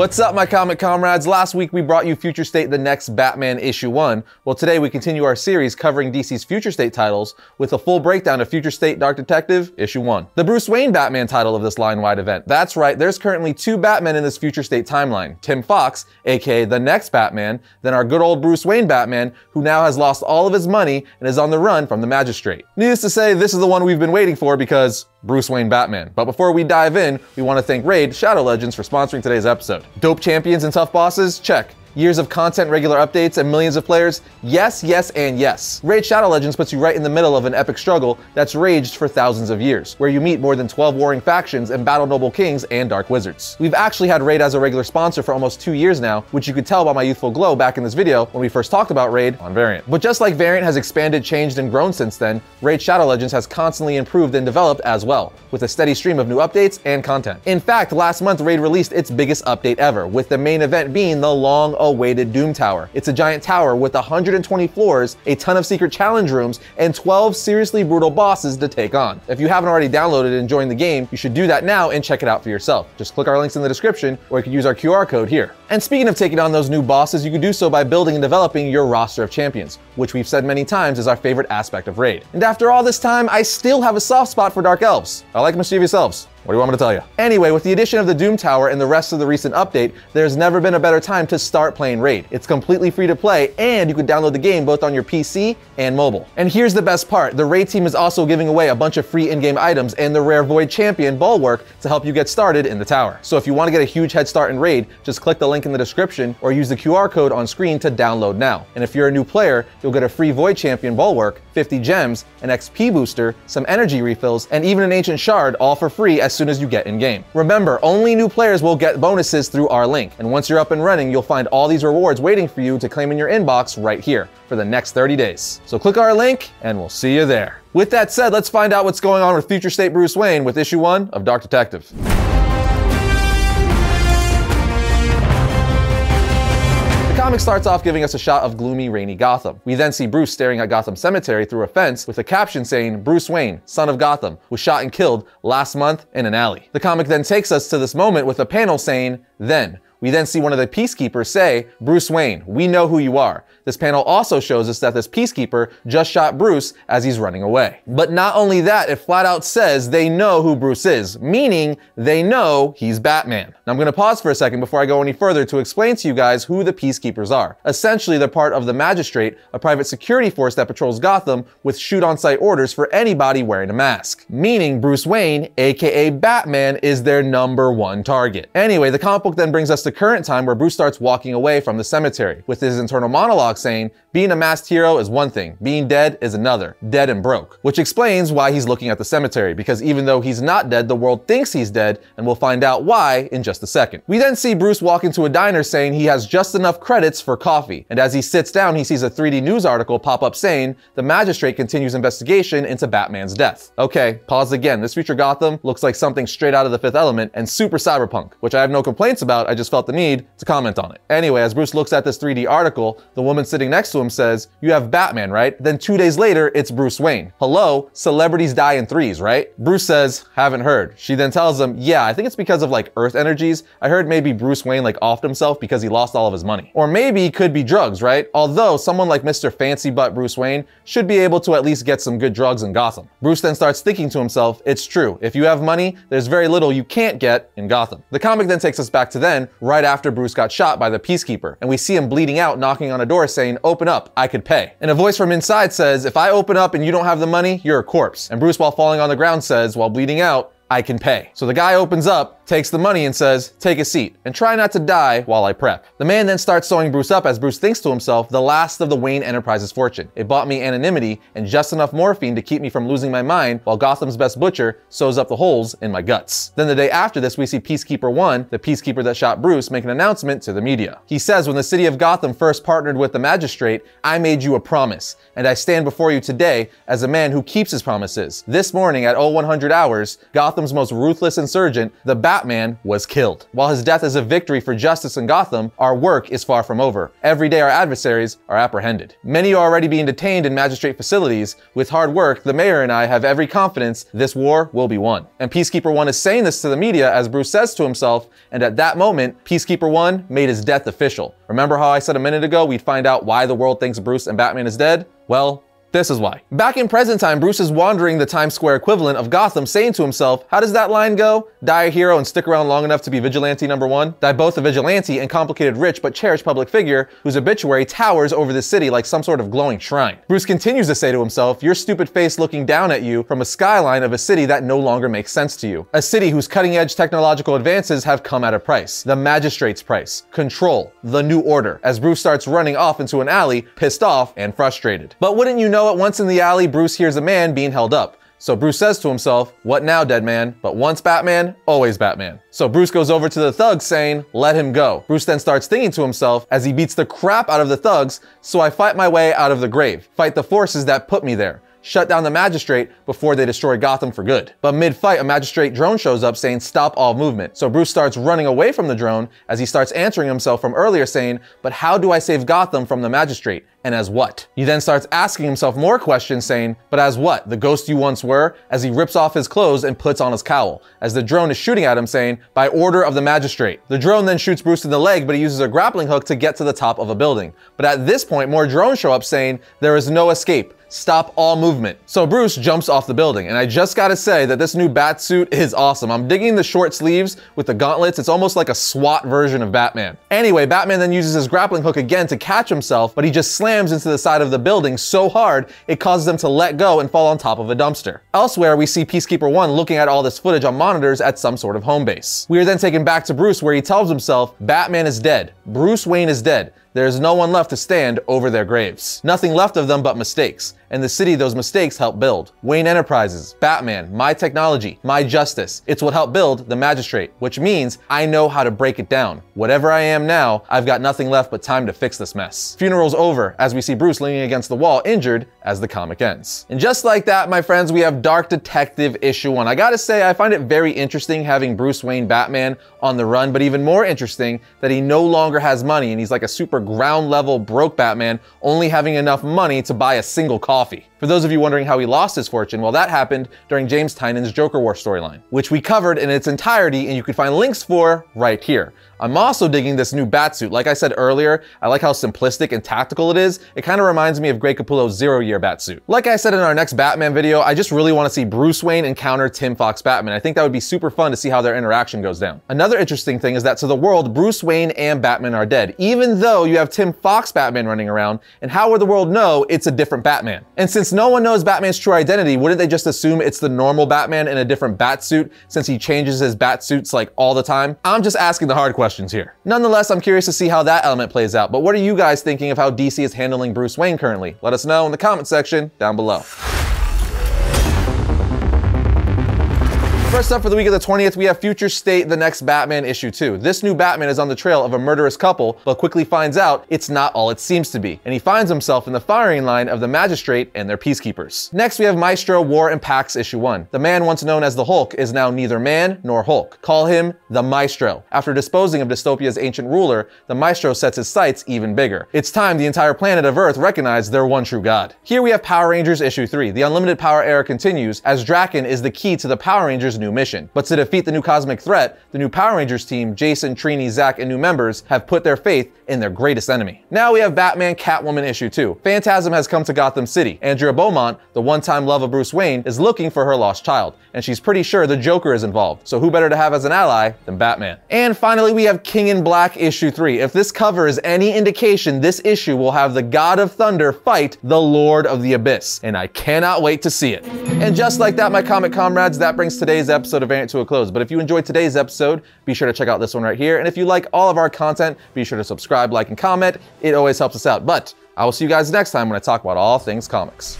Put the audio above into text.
What's up, my comic comrades? Last week we brought you Future State The Next Batman Issue 1. Well, today we continue our series covering DC's Future State titles with a full breakdown of Future State Dark Detective Issue 1. The Bruce Wayne Batman title of this line-wide event. That's right, there's currently two Batmen in this Future State timeline. Tim Fox, aka The Next Batman, then our good old Bruce Wayne Batman, who now has lost all of his money and is on the run from the Magistrate. Needless to say, this is the one we've been waiting for because Bruce Wayne Batman. But before we dive in, we want to thank Raid Shadow Legends for sponsoring today's episode. Dope champions and tough bosses? Check. Years of content, regular updates, and millions of players? Yes, yes, and yes. Raid Shadow Legends puts you right in the middle of an epic struggle that's raged for thousands of years, where you meet more than 12 warring factions and battle noble kings and dark wizards. We've actually had Raid as a regular sponsor for almost 2 years now, which you could tell by my youthful glow back in this video when we first talked about Raid on Variant. But just like Variant has expanded, changed, and grown since then, Raid Shadow Legends has constantly improved and developed as well, with a steady stream of new updates and content. In fact, last month Raid released its biggest update ever, with the main event being the long-awaited Doom Tower. It's a giant tower with 120 floors, a ton of secret challenge rooms, and 12 seriously brutal bosses to take on. If you haven't already downloaded and joined the game, you should do that now and check it out for yourself. Just click our links in the description, or you can use our QR code here. And speaking of taking on those new bosses, you can do so by building and developing your roster of champions, which we've said many times is our favorite aspect of Raid. And after all this time, I still have a soft spot for Dark Elves. I like mischievous elves. What do you want me to tell you? Anyway, with the addition of the Doom Tower and the rest of the recent update, there's never been a better time to start playing Raid. It's completely free to play, and you can download the game both on your PC and mobile. And here's the best part. The Raid team is also giving away a bunch of free in-game items and the rare Void Champion Bulwark to help you get started in the tower. So if you want to get a huge head start in Raid, just click the link in the description or use the QR code on screen to download now. And if you're a new player, you'll get a free Void Champion Bulwark, 50 gems, an XP booster, some energy refills, and even an ancient shard, all for free as soon as you get in game. Remember, only new players will get bonuses through our link, and once you're up and running, you'll find all these rewards waiting for you to claim in your inbox right here for the next 30 days. So click our link, and we'll see you there. With that said, let's find out what's going on with Future State Bruce Wayne with Issue 1 of Dark Detective. The comic starts off giving us a shot of gloomy, rainy Gotham. We then see Bruce staring at Gotham Cemetery through a fence with a caption saying, "Bruce Wayne, son of Gotham, was shot and killed last month in an alley." The comic then takes us to this moment with a panel saying, "Then." We then see one of the Peacekeepers say, "Bruce Wayne, we know who you are." This panel also shows us that this Peacekeeper just shot Bruce as he's running away. But not only that, it flat out says they know who Bruce is, meaning they know he's Batman. Now I'm gonna pause for a second before I go any further to explain to you guys who the Peacekeepers are. Essentially, they're part of the Magistrate, a private security force that patrols Gotham with shoot-on-sight orders for anybody wearing a mask. Meaning Bruce Wayne, aka Batman, is their #1 target. Anyway, the comic book then brings us to the current time where Bruce starts walking away from the cemetery, with his internal monologue saying, "Being a masked hero is one thing, being dead is another, dead and broke." Which explains why he's looking at the cemetery, because even though he's not dead, the world thinks he's dead, and we'll find out why in just a second. We then see Bruce walk into a diner saying he has just enough credits for coffee, and as he sits down, he sees a 3D news article pop up saying, "The Magistrate continues investigation into Batman's death." Okay, pause again. This future Gotham looks like something straight out of The Fifth Element and super cyberpunk, which I have no complaints about, I just felt the need to comment on it. Anyway, as Bruce looks at this 3D article, the woman sitting next to him says, "You have Batman, right?" Then 2 days later, it's Bruce Wayne. Hello, celebrities die in threes, right? Bruce says, "Haven't heard." She then tells him, "Yeah, I think it's because of like earth energies. I heard maybe Bruce Wayne like offed himself because he lost all of his money. Or maybe it could be drugs, right? Although someone like Mr. Fancy Butt Bruce Wayne should be able to at least get some good drugs in Gotham." Bruce then starts thinking to himself, it's true. If you have money, there's very little you can't get in Gotham. The comic then takes us back to then, right after Bruce got shot by the Peacekeeper, and we see him bleeding out, knocking on a door saying, "Open up, I could pay." And a voice from inside says, "If I open up and you don't have the money, you're a corpse." And Bruce, while falling on the ground, says, while bleeding out, "I can pay." So the guy opens up, takes the money and says, "Take a seat and try not to die while I prep." The man then starts sewing Bruce up as Bruce thinks to himself, the last of the Wayne Enterprises fortune. It bought me anonymity and just enough morphine to keep me from losing my mind while Gotham's best butcher sews up the holes in my guts. Then the day after this, we see Peacekeeper One, the Peacekeeper that shot Bruce, make an announcement to the media. He says, "When the city of Gotham first partnered with the Magistrate, I made you a promise, and I stand before you today as a man who keeps his promises. This morning at 0100 hours, Gotham's most ruthless insurgent, the Batman Batman was killed. While his death is a victory for justice in Gotham, our work is far from over. Every day our adversaries are apprehended. Many are already being detained in magistrate facilities. With hard work, the mayor and I have every confidence this war will be won. And Peacekeeper One is saying this to the media as Bruce says to himself, and at that moment, Peacekeeper One made his death official. Remember how I said a minute ago we'd find out why the world thinks Bruce and Batman is dead? Well, this is why. Back in present time, Bruce is wandering the Times Square equivalent of Gotham, saying to himself, how does that line go? Die a hero and stick around long enough to be vigilante number one? Die both a vigilante and complicated rich but cherished public figure whose obituary towers over the city like some sort of glowing shrine. Bruce continues to say to himself, your stupid face looking down at you from a skyline of a city that no longer makes sense to you. A city whose cutting edge technological advances have come at a price. The Magistrate's price. Control. The New Order. As Bruce starts running off into an alley, pissed off and frustrated. But wouldn't you know at once in the alley, Bruce hears a man being held up. So Bruce says to himself, what now, dead man? But once Batman, always Batman. So Bruce goes over to the thugs saying, let him go. Bruce then starts thinking to himself as he beats the crap out of the thugs, so I fight my way out of the grave. Fight the forces that put me there. Shut down the magistrate before they destroy Gotham for good. But mid-fight, a magistrate drone shows up saying, stop all movement. So Bruce starts running away from the drone as he starts answering himself from earlier saying, but how do I save Gotham from the magistrate? And as what? He then starts asking himself more questions saying, but as what? The ghost you once were? As he rips off his clothes and puts on his cowl. As the drone is shooting at him saying, by order of the magistrate. The drone then shoots Bruce in the leg, but he uses a grappling hook to get to the top of a building. But at this point, more drones show up saying, there is no escape. Stop all movement. So Bruce jumps off the building, and I just gotta say that this new bat suit is awesome. I'm digging the short sleeves with the gauntlets. It's almost like a SWAT version of Batman. Anyway, Batman then uses his grappling hook again to catch himself, but he just slams into the side of the building so hard it causes him to let go and fall on top of a dumpster. Elsewhere, we see Peacekeeper One looking at all this footage on monitors at some sort of home base. We are then taken back to Bruce, where he tells himself, Batman is dead. Bruce Wayne is dead. There's no one left to stand over their graves. Nothing left of them but mistakes. And the city those mistakes helped build. Wayne Enterprises, Batman, my technology, my justice. It's what helped build the Magistrate, which means I know how to break it down. Whatever I am now, I've got nothing left but time to fix this mess. Funeral's over, as we see Bruce leaning against the wall, injured, as the comic ends. And just like that, my friends, we have Dark Detective Issue 1. I gotta say, I find it very interesting having Bruce Wayne Batman on the run, but even more interesting that he no longer has money and he's like a super ground level broke Batman, only having enough money to buy a single coffee. For those of you wondering how he lost his fortune, well, that happened during James Tynan's Joker War storyline, which we covered in its entirety and you can find links for right here. I'm also digging this new batsuit. Like I said earlier, I like how simplistic and tactical it is. It kind of reminds me of Greg Capullo's Zero Year batsuit. Like I said in our next Batman video, I just really want to see Bruce Wayne encounter Tim Fox Batman. I think that would be super fun to see how their interaction goes down. Another interesting thing is that to the world, Bruce Wayne and Batman are dead, even though you have Tim Fox Batman running around, and how would the world know it's a different Batman? And since no one knows Batman's true identity, wouldn't they just assume it's the normal Batman in a different batsuit since he changes his batsuits like all the time? I'm just asking the hard questions here. Nonetheless, I'm curious to see how that element plays out, but what are you guys thinking of how DC is handling Bruce Wayne currently? Let us know in the comment section down below. First up for the week of the 20th, we have Future State The Next Batman Issue 2. This new Batman is on the trail of a murderous couple, but quickly finds out it's not all it seems to be, and he finds himself in the firing line of the Magistrate and their Peacekeepers. Next, we have Maestro, War and Pax Issue 1. The man once known as the Hulk is now neither man nor Hulk. Call him the Maestro. After disposing of Dystopia's ancient ruler, the Maestro sets his sights even bigger. It's time the entire planet of Earth recognized their one true god. Here we have Power Rangers Issue 3. The Unlimited Power era continues, as Draken is the key to the Power Rangers new mission. But to defeat the new cosmic threat, the new Power Rangers team, Jason, Trini, Zack, and new members have put their faith in their greatest enemy. Now we have Batman Catwoman Issue 2. Phantasm has come to Gotham City. Andrea Beaumont, the one-time love of Bruce Wayne, is looking for her lost child, and she's pretty sure the Joker is involved. So who better to have as an ally than Batman? And finally, we have King in Black Issue 3. If this cover is any indication, this issue will have the God of Thunder fight the Lord of the Abyss, and I cannot wait to see it. And just like that, my comic comrades, that brings today's episode of Variant to a close. But if you enjoyed today's episode, be sure to check out this one right here. And if you like all of our content, be sure to subscribe, like, and comment. It always helps us out. But I will see you guys next time when I talk about all things comics.